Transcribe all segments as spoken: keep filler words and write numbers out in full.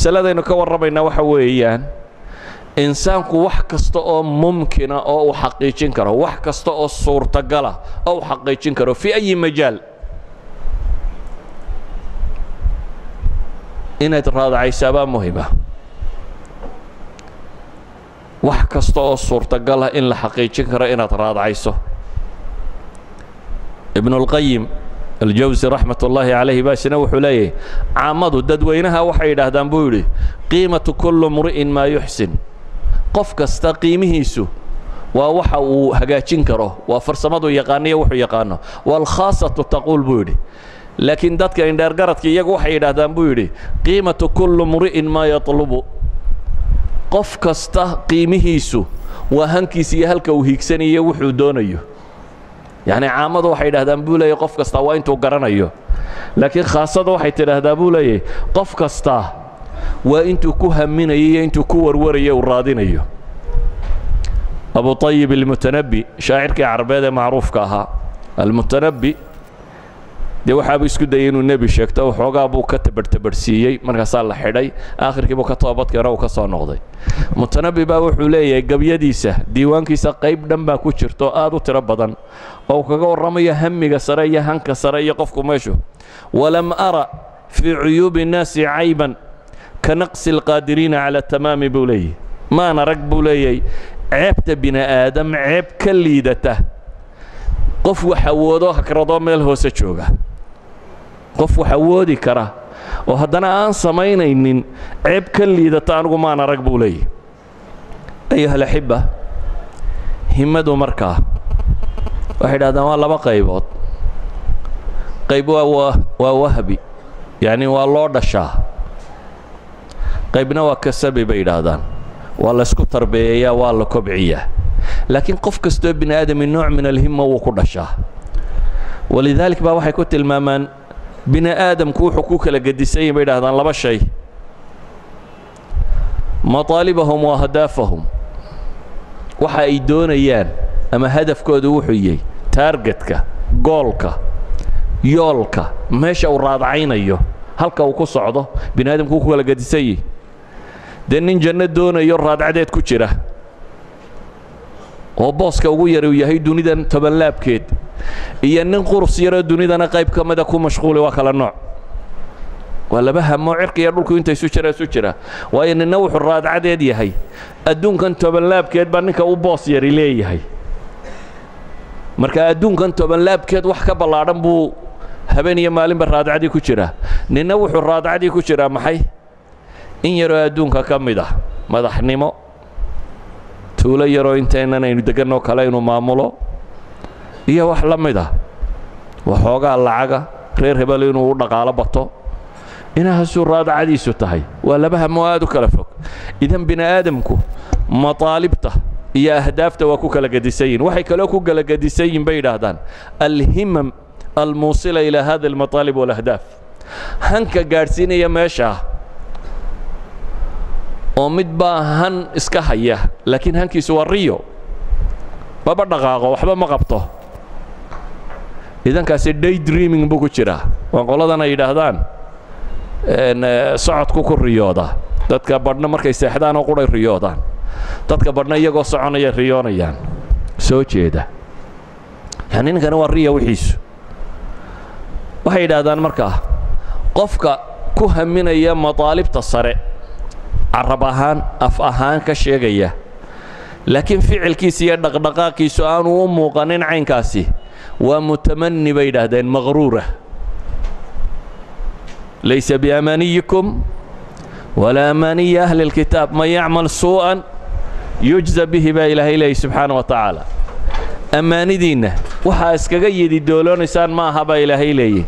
مسألة كورب إنه وحويان إنسان كوحكستو أو ممكن أو حقيقين كره وحكستو أو صور تجلا أو حقيقين كره في أي مجال إن تراد عيسابا مهمة وحكستو أو صور تجلا إن الحقيقين كره إن تراد عيسو ابن القيم الجوزي رحمة الله عليه باشنا وحليه عامدو ددوينها وحيده دنبولي قيمة كل امرئ ما يحسن قف كستا قيمهيسو ووحو هجاجين كره وفرسمدو يقانيه وحو يقانه والخاصة تقول بولي لكن دتك ان درغرتك يغو وحيده دنبولي قيمة كل امرئ ما يطلب قف كستا قيمهيسو وهنكيسي هلكو هيكسنيه وحو دونيه يعني عامد waxay dhahdaan buu leeyahay qof kasta waa intuu garanayo laakiin khaasada waxay tiraahdaa buu leeyahay qof kasta waa intuu ku haminayo intuu ku warwarayo oo raadinayo Abu Tayyib al-Mutanabbi shaacirka Carabeed ee macruufka aha al-Mutanabbi de waxa uu isku dayay inuu nabi sheegto oo xoogaa buu ka tabartabarsiyay markaas la xidhay aakhirkii buu ka toobadkeena oo ka soo noqday Mutanabbi baa wuxuu leeyahay gabyadiisa diiwaankiisa qayb dhan baa ku jirto aad u tiro badan oo kaga waramaya hamiga sare iyo hanka sare iyo qofku meesho walam ara fi uyub an-nas ayban ka naqsi al-qadirin ala tamam bulay ma ana rag bulay aybta bina aadam ayb ka liidata qof waxa woodo hakrado meel hoose jooga qof waxa woodi kara oo haddana aan sameynaynin ceeb ka liidata anigu ma aan arag buu leeyahay ayuha alhibba himmadu markaa waxay dhahdaan waa laba qaybood qayb waa waa wahbi yani waa loo dhashaa qaybna waa kasabi bay dhahdaan waa la isku tarbeeyaa waa la kobciyaa لكن قف كستو بن آدم نوع من الهمة وكرشة ولذلك بقى واحد كنت المامان بن آدم كو حقوق لقديسين بين هذان لبا شيء مطالبهم وأهدافهم وحايدون أيان أما هدف كودو حيي تارجتك جولك يولك ماشي أو راضعين أيه هلك وكو صعده بن آدم كو حقوق لقديسين دنين جنة دون يور راضعدات كتيرة oo booska ugu yar uu yahay dunidan toban laabkeed iyo nin qurus yar dunidana qayb ka mid ah ku mashquul waa kala nooc wala baha mu'irqiya dhulku intay soo jiraa soo jiraa waa in nawxu raadcadeed yahay adduunkan toban laabkeed baa ninka uu boos yar leeyahay marka adduunkan toban laabkeed wax ka ballaaran buu habeen iyo maalinba raadcadii ku jira nin nawxu raadcadii ku jira maxay in yar adduunka ka mid ah madaxnimo tuula yaro inteena ay degano kale inuu maamulo iyo wax la mid ah waxoogaa lacaga reer hebel inuu u dhaqaalo bato inaha soo raadacadiisu tahay walabaha muwaadu kala fog idan bina aadamku mataalibta iyo ahdaafta waa ku kala gadisayin waxay kala ku kala gadisayin bay dhaahdaan al-himam al-musila ila hada al-matalib wal ahdaaf hanka gaarsiinaya meesha ومد باهن اسكاهية لكن هنكي سواريو بابا دغاغو وحبا ما قبطه إذا كاسي داي دريمينغ بوكو تشيرا وقولادنا يدهدان إن سعد كوكو رياضة دتك بدنا مركي سيحدان وقول رياضة دتك بدنا يغو سعانية رياضيان سوتشي ده هنين كانوا الريا وحيس وحي دهدان مركا قفكا كوهمين أيام مطالب تصري عرب أهان أف أهان كشيغية لكن فعل كيسي دغدغا كيسو آن ومو قنين عين كاسي ومتمني بيده دين مغرورة ليس بأمانيكم ولا أماني أهل الكتاب من يعمل سوءا يجزى به ما إله إليه سبحانه وتعالى أماني دينه وحا اسكغيدي دولون إسان ما هبا إله إليه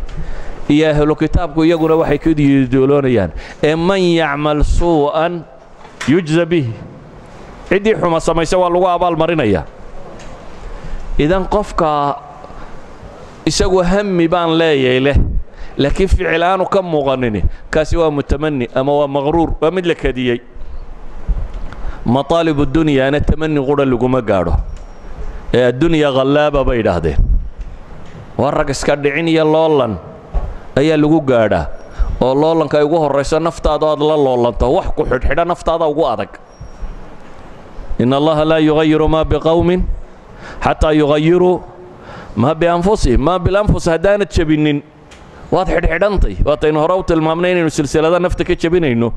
يا أهل الكتاب يقولون واحد كده يدولون يان من يعمل سوءا يجزى به عدي حما سما يسوى اللغة أبا المرينية إذا قفك يسوى هم بان لا يله لكن فعلانه كم مغنني كسوى متمني أما هو مغرور ومدلك هديه مطالب الدنيا أنا تمني غور اللي قم قاره الدنيا غلابة بيد هذه ورق سكدعيني يلا الله أي لغو قاعدة oo loolanka ugu horeysa naftaada aad la loolanto wax ku xidhxidha naftaada ugu adag in allah la yughayyiru ma biqawmin hatta yughayyiru ma bi anfusihim ma bil anfus hadana jabinin waad xidhxidhantay waataynu horaw tilmaamnay inaynu silsilada nafta ka jabinayno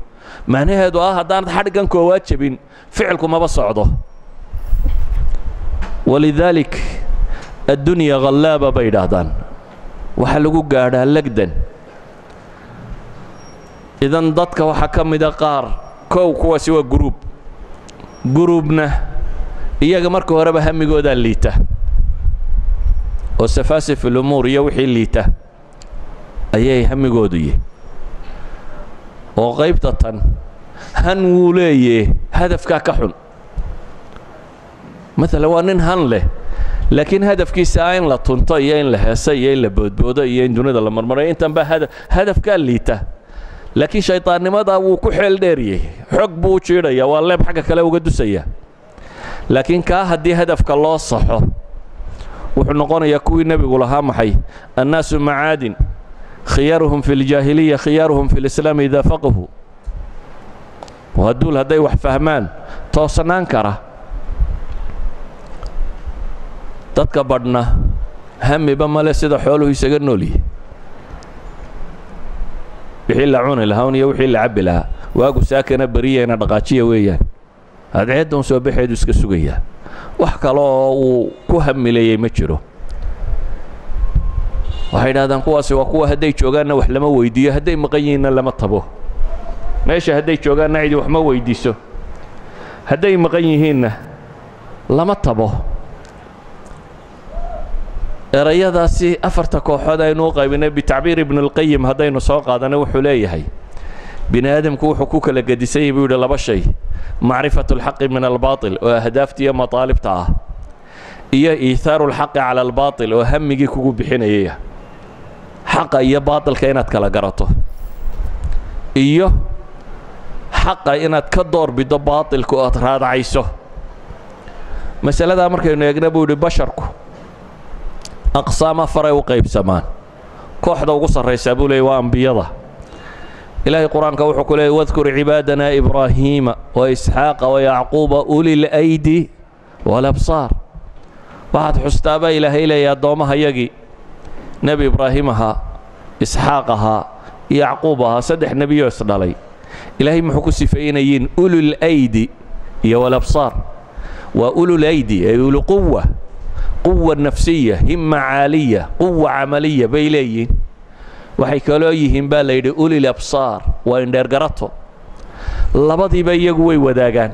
macnaheedu ah hadaan xadgan koo waa jabin ficilku ma socdo ولذلك الدنيا غلابة بيدادان وحلقو قادها لقدن إذا ضدك وحكم إذا قار كو كو سوى جروب جروبنا إياك مركو هرب هم جودا ليته والسفاسف في الأمور يوحي ليته أيه هم جوديه وغيبتة هنوليه هدف كاكحل مثلا وانن هان له لكن هدف كيساين لا تنطيين لا هسيين لا بودبودين دونده لا مرمرين انت با هدف هدف كاليته لكن شيطان نمدا و كو خيل ديريه حق بو جيريا وا ليب حق كلا اوغا دسيا لكن كا هدي هدف كا لو صخو و خو نقونيا كوي نبيغو لها مخاي الناس معادن خيارهم في الجاهليه خيارهم في الاسلام اذا فقهوا وهدول هداي وح فهمان توسنان كره dadka badna hamiba male sida xooluhu isaga nooli wixii la cunay lahayn iyo wixii la cabbi lahaa waagu saakana bariyeena dhaqaajiya weeyaan hadceedan soo baxeedu iska sugaya wax kale oo uu ku hamilayay ma jiro waxay raadaan kuwaasi waa kuwa haday joogaana wax lama weydiyo haday maqayina lama tabo meesha haday joogaana cid wax ma weydiiso haday maqayihiina lama tabo erayadaasi afarta kooxood aynu qaybinay bitacbiir ibn al-qayyim hadaynu soo qaadana wuxuu leeyahay binaadamku wuxuu ku kala gadisan buu laba shay ma'rifatu al-haqq min al-batil wa ahdaaftiya mataalibta ah iyo iithaaru al-haqq ala al-batil wa hammigi kugu bixinayay haqa iyo baatilka inaad kala garato iyo haqa inaad ka door bido baatilku aad raadacayso masalada markaynu eegna buu basharku أقسام فري وقيب سمان كوحدة وقصر يسابوا لي وأنبيضة إلهي القرآن كوحك لي واذكر عبادنا إبراهيم وإسحاق ويعقوب أولي الأيدي والأبصار واحد حستابة إلهي إلى يا دومها يجي نبي إبراهيمها إسحاقها يعقوبها سدح نبي يوسف علي إلهي محكو سفينيين أولي الأيدي يا والأبصار وأولي الأيدي أي أولي قوة قوة نفسية همة عالية قوة عملية بيليين وحيكالويهم بالي أولي الأبصار وإن درقرته لبضي بيقوي وداقان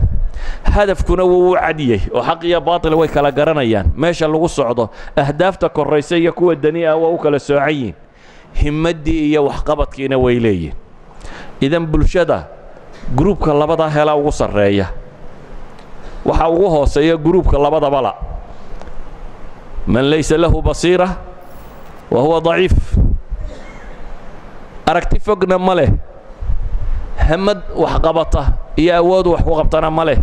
هدف كنا وعديه وحقية باطل ويكالا قرانيان ماشا اللغو الصعودة أهدافتك الرئيسية كوة الدنيا ووكالا ساعيين همدي إيا وحقبت كينا ويليين إذن بالشدة جروبك لبضا هلا وصر رأيه وحاوغوها سيا جروبك لبضا بلا من ليس له بصيرة وهو ضعيف أركت فقنا ماله همد وحقبطه يا أود وحقبطنا ماله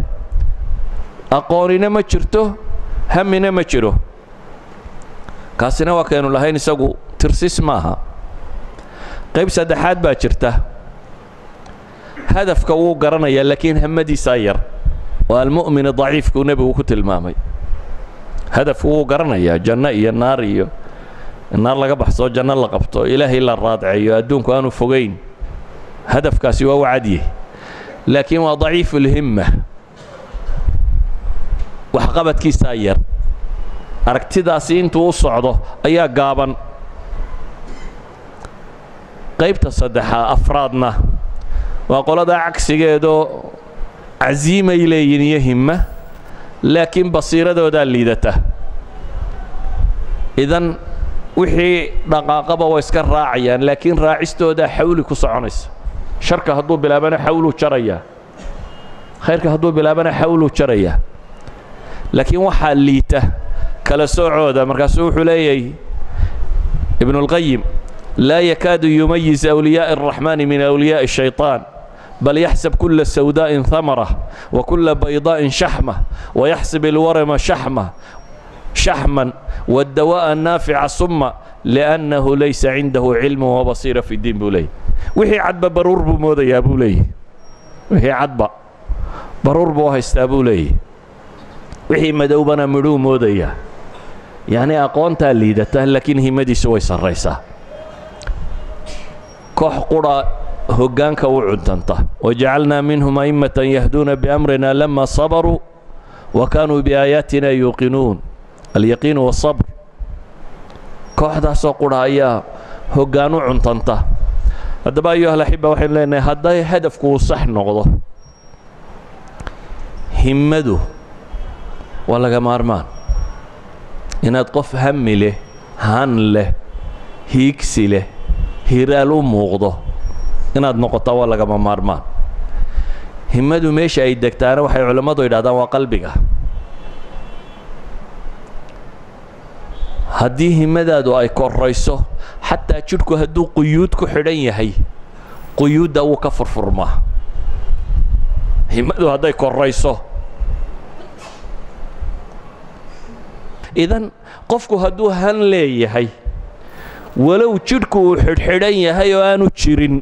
أقارنا ما شرته همنا ما شره كاسنا وكانوا لهين سقو ترسيس معها قيب سدحات باشرته هدف كوو قرنا يا لكن همدي ساير والمؤمن ضعيف كنبي وكتل مامي هدف هو قرنيا جنة يا النار يا النار لقبح صو جنة لقبته إله إلا الرادع يا دون كانوا فوقين هدف كاسوا وعديه لكن وضعيف الهمة وحقبت كي ساير أركتداسين توصعده أيا قابا قيب تصدحها أفرادنا وقال هذا عكس جدو عزيمة إليين يا همة لكن بصيرة دودا ليدته إذن وحي دقاقبة ويسكن راعيا لكن راعيسته دا حولي كسعنس شركة هدو بلا بنا حوله شرية خيرك هدو بلا بنا حوله شرية لكن وحا ليته كلا سعودة مركزوح لي ابن القيم لا يكاد يميز أولياء الرحمن من أولياء الشيطان بل يحسب كل سوداء ثمرة وكل بيضاء شحمة ويحسب الورم شحمة شحما والدواء النافع صمة لأنه ليس عنده علم وبصيرة في الدين بولي وحي عدبا برور بمودا يا أبو لي وحي عدبا برور بوها استابو لي وحي مدوبنا مدو مودا يا يعني أقوان تالي دته لكن هي مدي سوي سريسة كوح قرى هجان كوعد تنطه وجعلنا منهم أئمة يهدون بأمرنا لما صبروا وكانوا بآياتنا يوقنون اليقين والصبر كوحدة سوقرا يا هجانو عنطنطه هذا أيها الأحبة وحين لنا هذا هدفكم صح نقضه همده ولا جمارمان إنك قف هم له هان له هيكسي له هيرالو موقضه إنك نقطة ولا جمارمان همده ماشي أي دكتور وحي علماء يدعون وقلبك هديه مدادو أي كوريسه حتى تشركوا هدو قيودكو حرية هي قيود أو كفر فرما همدو هداي كوريسه إذن قفكو هدو هنلي هي ولو تشركوا حرية هي وأنو تشرين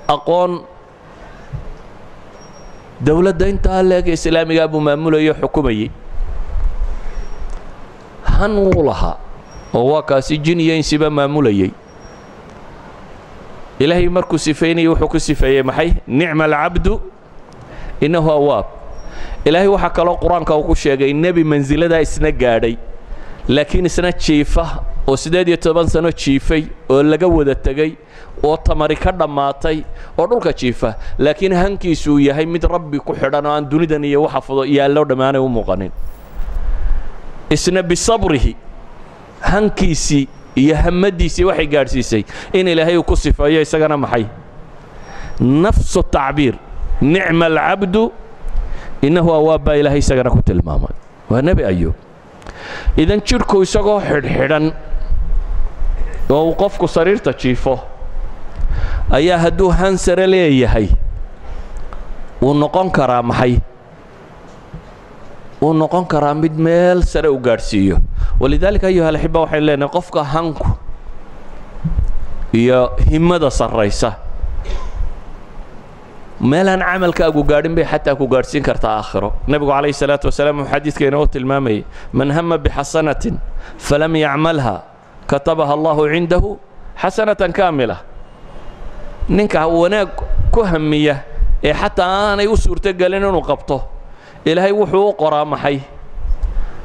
أقون دولة دا انت لك إسلامي أبو مامولي حكومي هنولها وهو كاسي جنيا ينسب ما مولي إلهي مركو سفيني وحكو سفيني محي نعم العبد إنه أواب إلهي وحكى له قرآن كوكو شيء النبي منزل ده السنة قاري لكن السنة شيفة وسداد يتبان سنة شيفي ولا جود التجي وطمرك هذا ماتي ورولك شيفة لكن هنكي سوية هي مد ربي كحرنا عن دوني دنيا وحفظ يا الله دمانه ومغنين السنة بصبره hankiisi iyo hamadiisi waxay gaarsiisay in ilaahay uu ku sifayo isagana maxay nafsu ta'bir ni'ma al-'abdu innahu awaba ilaahay isagana ku tilmaamay wa nabi ayub idan jirku isagoo xidhxidhan oo qofku sariirta jiifo ayaa hadduu hansare leeyahay uu noqon karaa maxay ونقن كراميد ميل سر وغارسيو ولذلك أيها الأحبة وحين لنا قفك هنكو يا همدا سريسة ميلان عمل كأجو قارن به حتى أكو قارسين كرتا آخره النبي عليه الصلاة والسلام حديث كينوت المامي من هم بحسنة فلم يعملها كتبها الله عنده حسنة كاملة نك هوناك كهمية حتى أنا يوسر تجلين وقبطه إلهي وحو قرا محي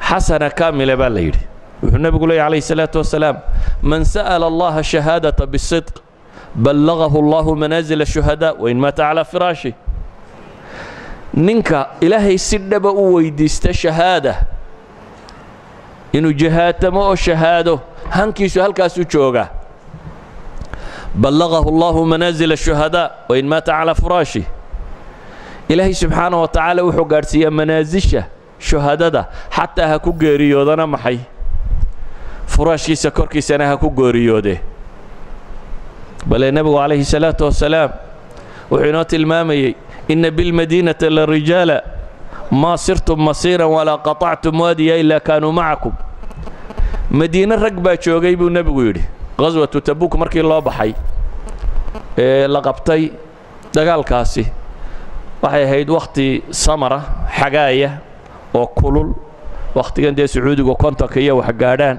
حسنة كاملة بالليل النبي عليه الصلاة والسلام من سأل الله الشهادة بالصدق بلغه الله منازل الشهداء وإن مات على فراشه ننكا إلهي سدب ويدست شهادة إنو جهاتمو شهاده هنكيسو هلكاسو جوغا بلغه الله منازل الشهداء وإن مات على فراشه إلهي سبحانه وتعالى وحو قارسيا منازشة شهادة حتى هكو قريودنا محي فراشي سكوركي سنة هكو قريوده بل النبي عليه الصلاة والسلام وحنات المامي إن بالمدينة للرجال ما صرتم مصيرا ولا قطعتم واديا إلا كانوا معكم مدينة رقبة شوغيب النبي غزوة تبوك مركي الله بحي إيه لقبتي دقال كاسي waxay ahayd waqti samara xagaaya oo kulul waqtigan dee Sacuudiga kontonka iyo wax gaadhaan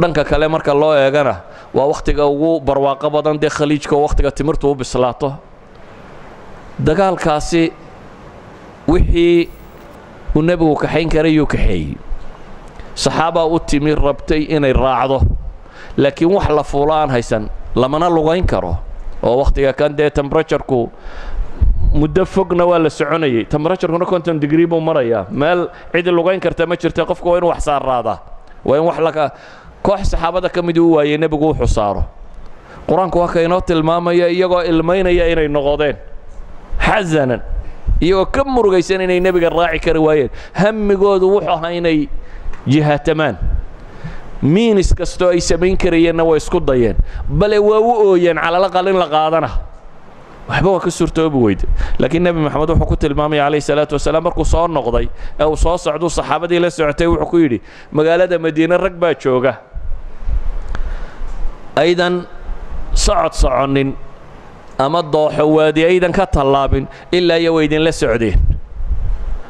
dhanka kale marka loo eegana waa waqtiga ugu barwaaqo badan dee Khaliijka waqtiga timirtu u bislaato dagaalkaasi wixii uu nabigu ka xayn karay iyo ka xay saxaaba u timir rabtay inay raacdo laakiin wax la fuulaan haysan lamana lugayn karo oo waqtiga kan dee temperature-ku muddo fogna waa la soconayay temperature-kuna konton degree buu maraya meel cid lugayn karta ma jirto qofku waa inuu wax saar raada waa in wax la koox saxaabada kamid uu waayay nabigu wuxuu saaro قرآن كواكا ينوت الماما يا يغا المين يا إنا النغاضين حزنا يو كم مرقى سنين النبي الراعي كرواية هم قود وحوها إنا جهة تمان مين اسكستو أي سمين كريين ويسكت ضيين بل ووؤيين على الأقل لقاضنا وحبوا كسر توبويد لكن النبي محمد وحكوت المامي عليه الصلاة والسلام مركو صار نقضي أو صار صعدوا الصحابة دي لسعتي وحكويدي مقالة مدينة الركبات شوقة أيضا صعد صعن أما الضوح وادي أيضا كطلاب إلا يويدين لسعدين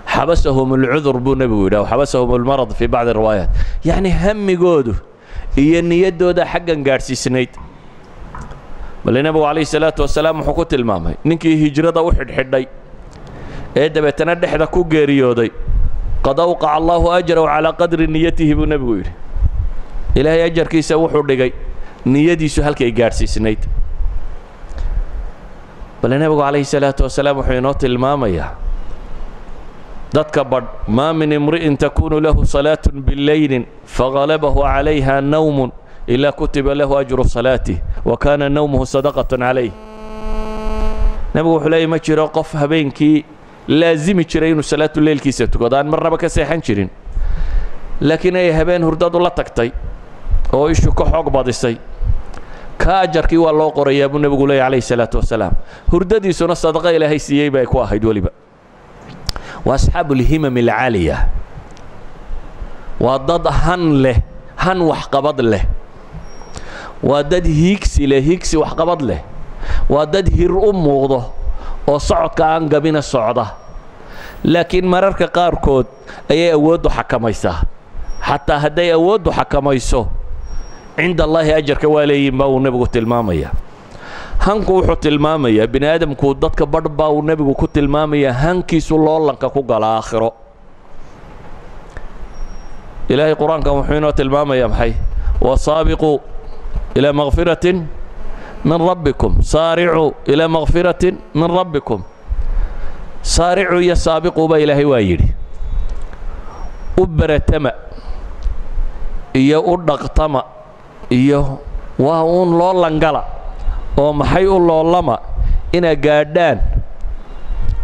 حبسهم العذر بنبوي أو حبسهم المرض في بعض الروايات يعني هم جوده إن يده ده حقا قارسي سنيد بل النبي عليه الصلاة والسلام حكوت المامي نكي هجرة وحد حدي إذا بتندح ده كوجيريودي قد أوقع الله أجره على قدر نيته بنبوي إلهي أجر كيس وحد لجي نيدي سهل كي جارسي سنيد بل النبي عليه الصلاة والسلام حينات المامي دتكبر ما من امرئ تكون له صلاة بالليل فغلبه عليها نوم إلا كتب له أجر صلاته وكان نومه صدقة عليه نبو حلي ما جرى قف هبينكي لازم تشرين صلاة الليل كيستك ودان مرة بك سيحن شرين لكن أي هبين هرداد الله تكتي أو يشكو حق بعض السي كاجركي والله قرية ابن نبو قولي عليه الصلاة والسلام هردادي سنة صدقة إلى هي سيبا يكواهد ولبا وأصحاب الهمم العالية وضد هن له هن وحقبض له وضد هيكسي له هيكسي وحقبض له وضد هير أم وغضه وصعد كأن قبين الصعدة لكن مررك قاركود أي أود حكميسه حتى هدي أود حكميسه عند الله أجر كوالي ما ونبغوا تلمامية هنكو وحوت المامية بني آدم كو ضدك بربا والنبي وكوت المامية هنكي سلول لنكا كوكا الآخرة إلهي قرآن كم حينات المامية محي وسابقوا إلى مغفرة من ربكم سارعوا إلى مغفرة من ربكم سارعوا يسابقوا بإلهي وايري أبرة تمأ إيا أردق تمأ إيا وهون لول لنقلا oo maxay u loolama ina gaadhaan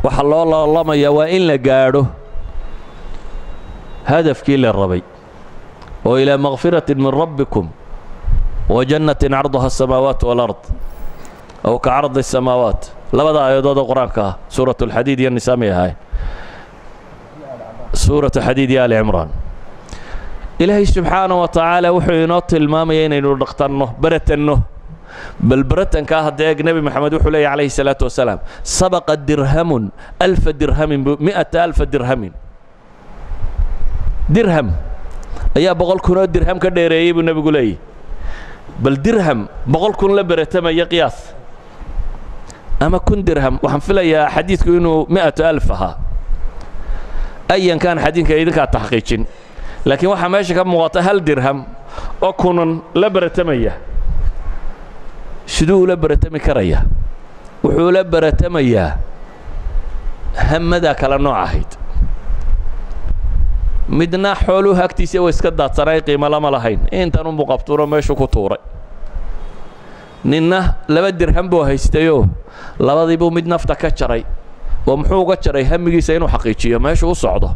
waxa loo loolamaya waa in la gaadho hadafkii la rabay oo ila maghfiratin min rabbikum wa jannatin 'arduha as-samawati wal ard aw ka 'ardi as-samawati labada aayadood oo quraanka suuratul hadiid iyo nisaamiyahay suuratul hadiid iyo al-imran ilaahi subhanahu wa ta'ala wuxuu inoo tilmaamay inaynu dhaqtanno baratanno بل برتن كهداج نبي محمد وحلي عليه الصلاة والسلام سبق درهم ألف درهم مئة ألف درهم درهم يا بقول كنا درهم كديري بالنبي قولي بل درهم بقول كنا برتما يقياس أما كن درهم وحنفلا يا حديث كونه مئة ألفها أيا كان حديث كيدك التحقيق لكن وحماشي كم مغطى هل درهم أكون لبرتمية شدو لبرتمي كريا وحو لبرتمي هم ذاك لنوع عهد مدنا حولو هكتسي ويسكدات سرايقي ملا ملاهين انت نمو قبطورة ماشو كطورة ننه لبدر هم بو هيستيو لبضي بو مدنا افتكتشري ومحو قتشري هم يسينو حقيقية ماشو صعده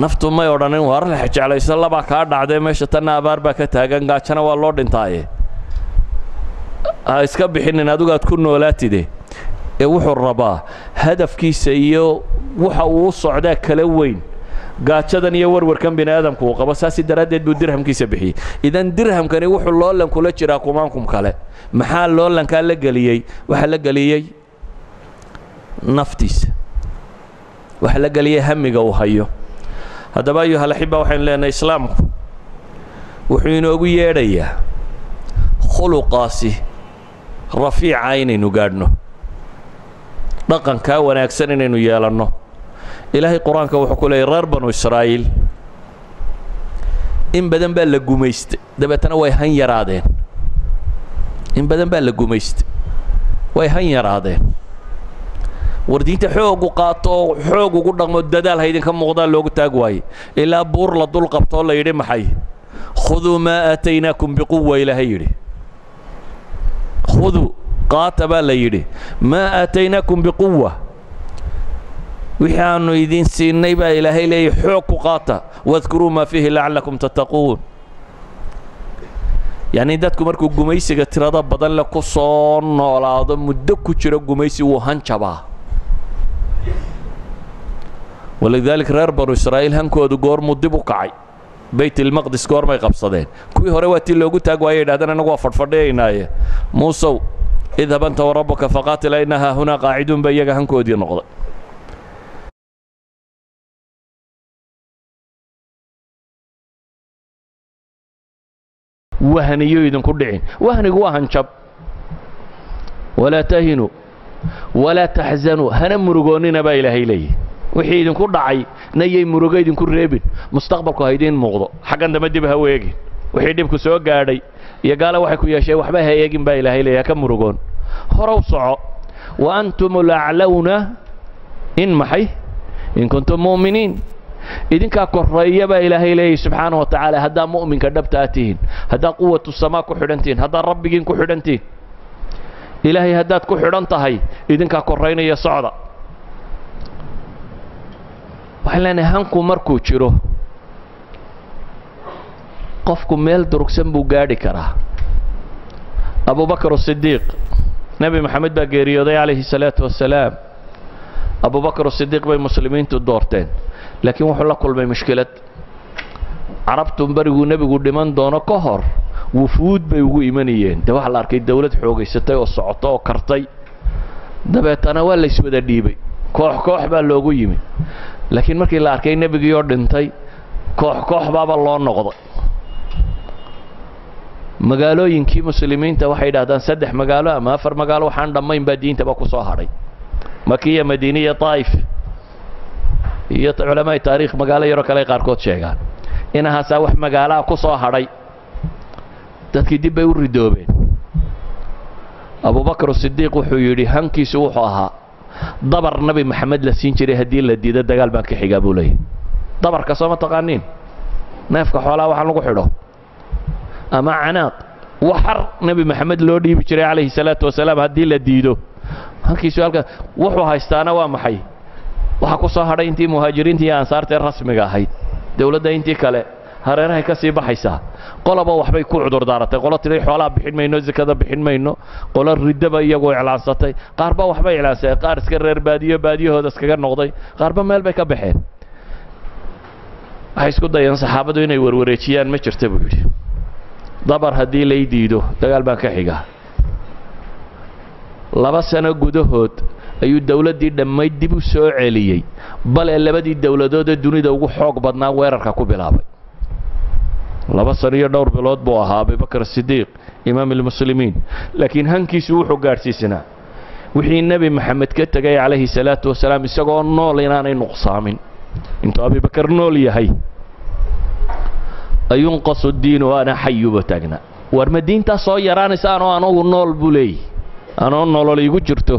نفتو ما يورانين وارل حج عليه السلام باكار دعدي ماشو تنا بار باكتها قنقاتشنا واللورد انتايه iska bixin in adigu aad ku noolaatide ee wuxuu rabaa hadafkiisa iyo waxa uu socdaa kala weyn gaajadan iyo warwarkan binaadamku uu qabo saasi daradeed buu dirhamkiisa bixiyay idan dirhamkani wuxuu loolan kula jiraa kumaankum kale maxaa loolanka la galiyay waxa la galiyay naftiisa waxa la galiyay hamiga uu hayo hadaba ayu hal xiba waxaan leenahay islaamku wuxuu inoogu yeedhayaa khuluqaasi رفيع عينينو قادنو دقن كا وناكسنينو يالنو إلهي قرآن كا وحكو لي رار بنو إسرائيل إن بدن بال لقوميست دبتنا واي هن يرادين إن بدن بال لقوميست واي هن يرادين ورديت حوق قاطو حوق قدق مددال هيدين كم مغضال لوق تاقواي إلا بور لدول قبطول ليرين محي خذوا ما آتيناكم بقوة إلى هيري خذوا قاتبا ليدي ما أتيناكم بقوة وحانو يدين سينيبا إلهي لي حوك قاتا واذكروا ما فيه لعلكم تتقون يعني داتكم مركو قميسي قترادا بدل لكو صون ولا عظم مدكو تشيرا قميسي وهنشبا ولذلك رير بنو إسرائيل هنكو دو قور مدبو قعي بيت المقدس قور ما يقبصدين كوي هرواتي اللي قلتها قوي دادنا نقوى فرفردين موسو اذهب أنت وربك فقاتل إنها هنا قاعدون بيجا هنكو دي نقضي وهنيو يدن كردعين وهنيو هنشب ولا تهنوا ولا تحزنوا هنمرقونين با إلهي لي وحي يدن كردعي نيي مرقا يدن كردعين مستقبلكو هيدين موضوع حقا دمدي بها ويجي وحي دمكو سوى قاري يقال وحكو يا شيء وحباها يجين با إلهي لي كم مرقون هرو صعو وأنتم الأعلون إن محي إن كنتم مؤمنين إذن كاكورية با إلهي لي سبحانه وتعالى هذا مؤمن كدبتاتين هذا قوة السماء كحرنتين هذا ربكين كحرنتين إلهي هدات كحرنتهاي إذن كاكورية يا صعدة وحلاني هانكو مركو تشيرو قفكو ميل دروكسن بوغادي كرا أبو بكر الصديق نبي محمد با غيريودي عليه الصلاة والسلام أبو بكر الصديق بين مسلمين تدورتين لكن وحول لكل ما مشكلة عربتم برجو نبي قد من دانا قهر وفود بيجو إيمانيين ده وحلا أركيد دولة حوجي ستة والصعطاء وكرتي ده بيتنا ولا اسمه ده ديبي كح كح باللوجو يمين لكن ما كلا أركيد نبي جيوردن تاي كح كح باب الله نقض مقالوا ينكي مسلمين توحيد هذا سدح مقالوا ما فر مقالوا حندا ما ينبدين تبقوا صاهري مكية مدينية طائف iyo culimada taariikh magaalo yar kale qaar kood sheegaan inaha saa wax magaalo ku soo haray dadkii dib bay u ridoobeen Abu Bakr Siddiq wuxuu yiri hankiisu wuxuu ahaa dabar Nabi Maxamed la siin jiray hadii la diido dagaal baan ka xigaa buu leeyahay dabarka soo ma taqaaniin neefka xoolaha waxaan lagu xidho ama canaaq waxar Nabi Maxamed loo dhiibi jiray calayhi salaatu wasalaam hadii la diido hankiisu halka wuxuu haystaana waa maxay waxa ku soo haray intii muhaajiriinta iyo ansaarta rasmiga ahayd dawladda intii kale hareeraha ka sii baxaysa qolaba waxbay ku cudur daaratay qolo tiray xoolaha bixin mayno zakada bixin mayno qolo ridaba iyagoo iclaansatay qaarba waxba iclaasay qaar iska reer baadiyo baadiyahooda iskaga noqday qaarba meel bay ka baxeen waxay isku dayeen saxaabadu inay warwareejiyaan ma jirta buu yiri dabar haddii lay diido dagaal baan ka xiga laba sano gudahood ayuu dawladii dhamay dib u soo celiyay bal ee labadii dawladood ee dunida ugu xoog badnaa weerarka ku bilaabay laba sano iyo dhowr bilood buu ahaa Abu Bakr Siddiq imaam al-muslimiin laakiin hankiisu wuxuu gaarsiisnaa wixii Nabi Maxamed ka tagay alayhi salaatu wasalaam isagoo nool inaanay nuqsaamin inta Abu Bakr nool yahay ayunqasu ad-diin wa ana hayyub tagna war madiinta soo yaraanaysa anoo anoo nool bulay anoo nool igu jirto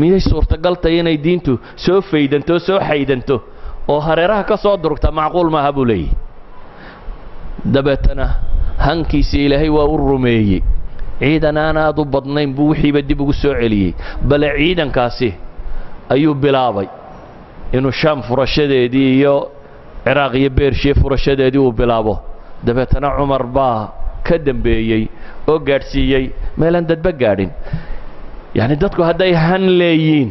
miyay suurtagal tahay inay diintu soo faydanto soo xaydanto oo hareeraha ka soo durugta macquul ma habulay dabatana hankiisa Ilaahay waa u rumeeyay ciidanaana aad u badnayn buu wixiiba dib ugu soo celiyay bal ciidankaasi ayuu bilaabay inuu Sham furashadeedii iyo Ciraaq iyo Beershee furashadeedii uu bilaabo dabatana Umar baa ka dambeeyay oo gaarsiiyay meelan dadba gaadhin يعني دتكو هداي هنليين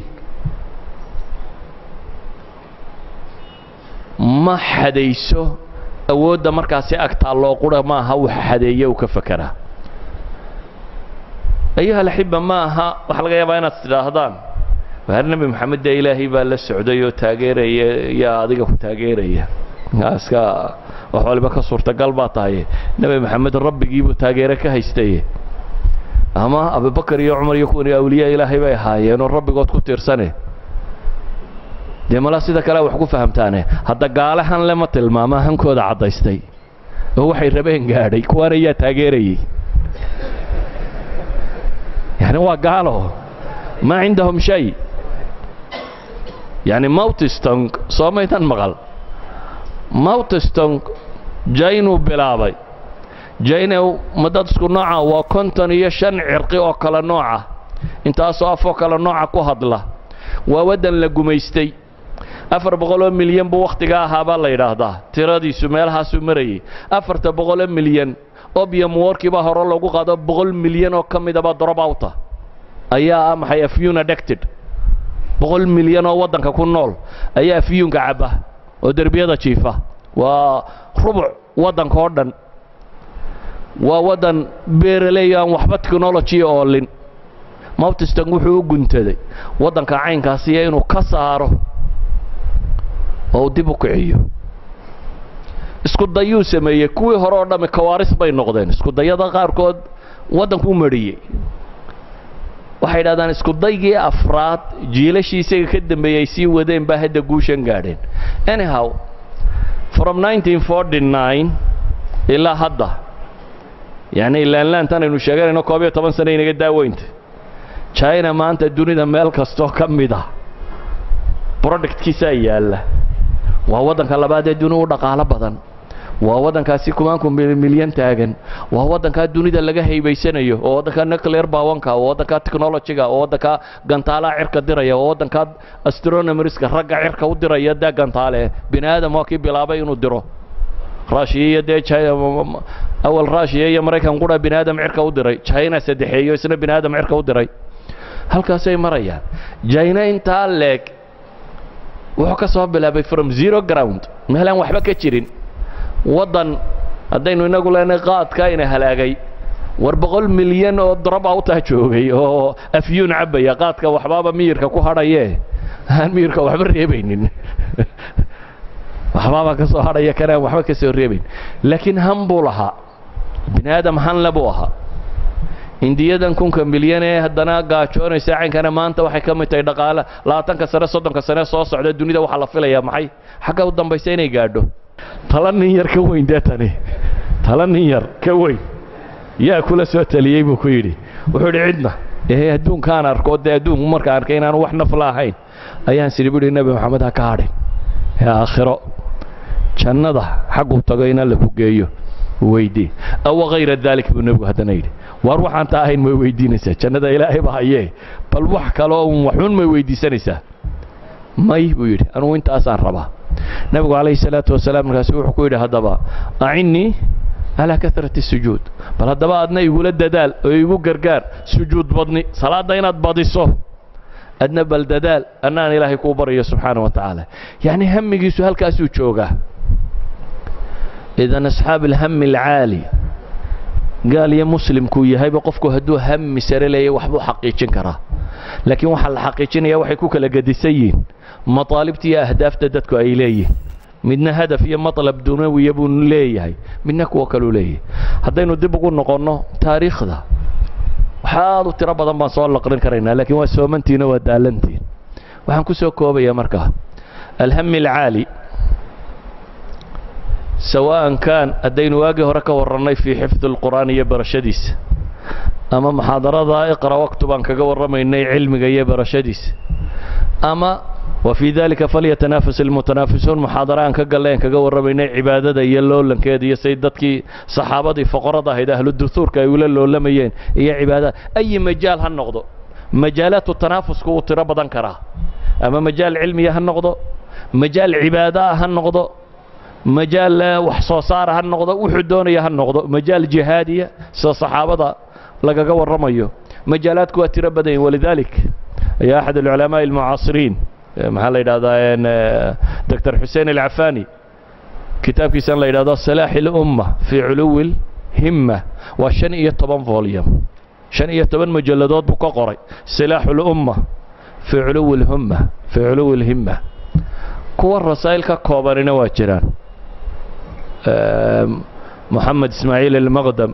ما حديسو أود مركاسي أقطع الله قرى ما هو حديو كفكرة أيها الأحبة ما ها وحلقة يا بينات استراهضان وهل النبي محمد دا إلهي بال السعودية تاجيري يا أديك تاجيري أسكا وحول بك صورة قلبة طاية النبي محمد الرب يجيبه تاجيرك هيستيه أما أبو بكر يا عمر يكون يا أولياء إلهي بيهاي أنو الرب قد كتير سنة دي ملا سيدك لا وحكو فهمتاني هذا قالحان لما تلما ما هم كود عضيستي هو حي ربين قاري كواريا تاقيري يعني هو قاله ما عندهم شيء يعني موتستنك صوميتان مغل موتستنك جاينو بلابي جاينا مددسكو نوعا وكنتن يشن عرقي وكلا نوعا انتاسو افو كلا نوعا كو هدلا وودن لغميستي أفر بقول مليون بوقت جاها بالله يرهده ترادي سمير هاسومري أفر تبقول مليون أبي مورك بهر الله قاعد بقول مليون وكم إذا بضرب عوطة أيام هي فيون أدكتد بقول مليون وودن ككون نول أيام فيون كعبة ودربية ضعيفة وربع وودن كوردن وودن بيرليا وحبتك نول شيء أولين ما بتستنجحوا جنتدي وودن كعين كاسيين وكساره oo dib u kiciyo isku dayuu sameeyay kuwii hore oo dhame kawaaris bay noqdeen isku dayada qaar kood wadanku mariyay waxay raadaan isku daygii afraad jiilashiisii ka dambeeyay si wadeen baa hada guushan gaadeen anyhow from nineteen forty-nine ila hadda yani ila laantan inuu sheeganayno toban sano inaga daaweynta China maanta dunida meel kasto kamid ah product kiisa yaala waa wadanka labaad ee dunida dhaqaale badan waa wadankaasi kumankum milyan taagan waa wadanka dunida laga haybeynayo oo wadanka nuclear power-ka oo wadanka technology-ga oo wadanka gantaalaha cirka diraya oo wadanka astronomers-ka ragga cirka u diraya da gantaale binaadam oo ki bilaabay inuu diro Russia iyo China awal Russia iyo Mareykan qura binaadam cirka u diray China saddexeeyo isna binaadam cirka u diray halkaas ay marayaan China inta leeg wuxuu ka soo bilaabay from zero ground meelan waxba ka jirin wadan hadaynu inagu leenahay qaadka ina halaagay war boqol milyan oo darab ah u tahay joogay oo afyun cabaya qaadka waxba miirka ku hadhaye aan miirka waxba reebaynin waxba ka soo hadhaya kara waxba ka soo reebayn laakiin hambulaha binaadam han labuha indiyadan kunka milyan ee hadana gaajoonaysa ciinkana maanta waxay ka mid tahay dhaqaale labaatan ka sano soddon ka sano soo socda dunida waxa la filayaa maxay xaga u dambaysay inay gaadho talan yar ka weyn deetani talan yar ka weyn yaa kula soo taliyay buu ku yiri wuxuu dhicidna ee adduunkan arko de adduun marka arkay inaan wax naf laahayn ayaan siribiri nabi maxamed ka haday yaa aakhiro jannada xaqu tagayna la fugeeyo ويدي أو غير ذلك بنبغى هذا نيل واروح عن تاهين ما ويدي نسا كان هذا إلهي بهايه بالوح كلام وحون ما ويدي سنسا ما يبغي أنا وأنت أصلا ربا نبغى عليه الصلاة والسلام رسول حكوير هذا با أعني على كثرة السجود بل هذا با أدنى يقول الددال ويقول جرجر سجود بضني صلاة دينات بضي صف أدنى بالددال أنا إلهي كبر يا سبحانه وتعالى يعني هم يجي سهل كاسو شوقه إذا أصحاب الهم العالي قال يا مسلم كوي هاي بقفكو هدو هم سرلي وحبو حقيقين كرا لكن وحل حقيقين يا وحي كوكا لقدسيين مطالبتي يا أهداف تدتكو أي لي منا هدف يا مطلب دنيوي يبون لي هاي منك وكلوا لي هدينو دبقو نقولنا تاريخ ذا وحاضو تربى ما صار لقرن كرينا لكن وسومنتين ودالنتين وحنكو سو كوبا يا مركه الهم العالي سواء كان الدين واجه ركا والرني في حفظ القرآن يبر شديس أما محاضرة اقرأ واكتب عنك جو الرمي إني علم يبر شديس أما وفي ذلك فليتنافس المتنافسون محاضرة عنك قال إنك جو الرمي إني عبادة يلو لن كادي سيدتك صحابتي فقرضة هيدا أهل الدثور كيقول لو لميين هي عبادة أي مجال هالنقضة مجالات التنافس كو تربض عنكرها أما مجال علمي هالنقضة مجال عبادة هالنقضة مجال وحصوصار هالنقطة وحدونية هالنقطة مجال جهادية صحابة لقى قوى الرميو مجالات كوى تربدين ولذلك يا أحد العلماء المعاصرين محل إلى دكتور حسين العفاني كتاب كيسان لإلى سلاح الأمة في علو الهمة وشنئية طبان فوليوم شنئية طبان مجلدات بققري سلاح الأمة في علو الهمة في علو الهمة كوى الرسائل ككوبرين واجران محمد اسماعيل المقدم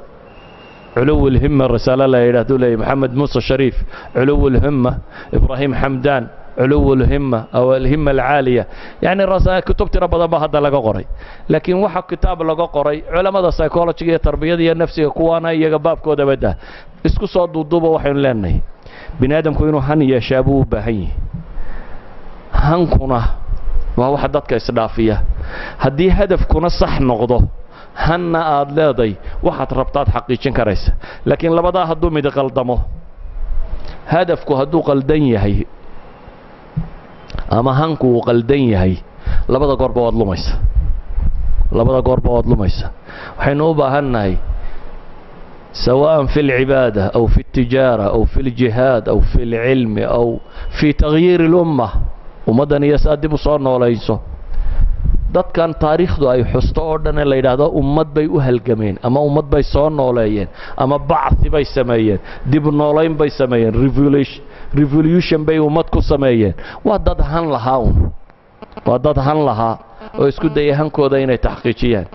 علو الهمه الرساله لا اله الا الله محمد موسى الشريف علو الهمه ابراهيم حمدان علو الهمه او الهمه العاليه يعني الرسائل كتب تربض بها هذا لقى قري لكن واحد كتاب لقى قري علماء السايكولوجيه التربيه النفسيه كوانا يا باب كودا بدا اسكو سو دوبا وحين لاني بني ادم كو انو هن يا شابو باهي هنكونه وهو حددك إسرافية هدي هدفكنا صح نقضه hanna aad leeday waxaad rabtaad xaqiijin karaysa laakiin labada hadduu mid qaldamo hadafku hadduu qaldan yahay ama hanku uu qaldan yahay labada goorba waad lumaysa labada goorba waad lumaysa waxaynu u baahannahay سواء في العبادة أو في التجارة أو في الجهاد أو في العلم أو في تغيير الأمة ومدن يسادب صورنا ولا ينسو دات كان تاريخ دو أي حستوردن اللي يدهدو أمد باي أهلقمين أما أمد باي صورنا ولا ين أما بعث باي سمايين ديبنا ولا ين باي سمايين ريفوليوشن باي أمدكو سمايين واداد هان لهاون واداد هان لها ويسكو داي هانكو داينا تحقيقيا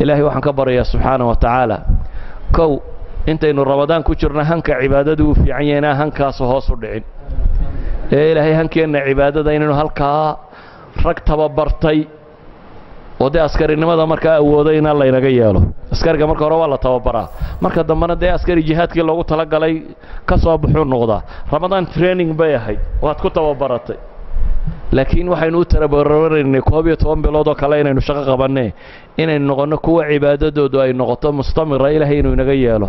إلهي وحن كبر يا سبحانه وتعالى كو انت انو رمضان كجرنا هنك عبادته في عينا هنكا سهوسو دحين اي الهي هنكينا عبادته انو هلكا رق تببرتي ودي عسكري نمدا marka awooday in la inaga yeelo askarga marka hore waa la tababaraa marka dambana day askari jihadkii loogu tala galay ka soo baxuu noqda ramadan training bay ahay waad ku tababaratay laakiin waxaynu u tababaranay toban bilood oo kale inaynu shaqo qabanay inay noqono kuwa cibaadadoodu ay noqoto mustamira ilaahay inuu inaga yeelo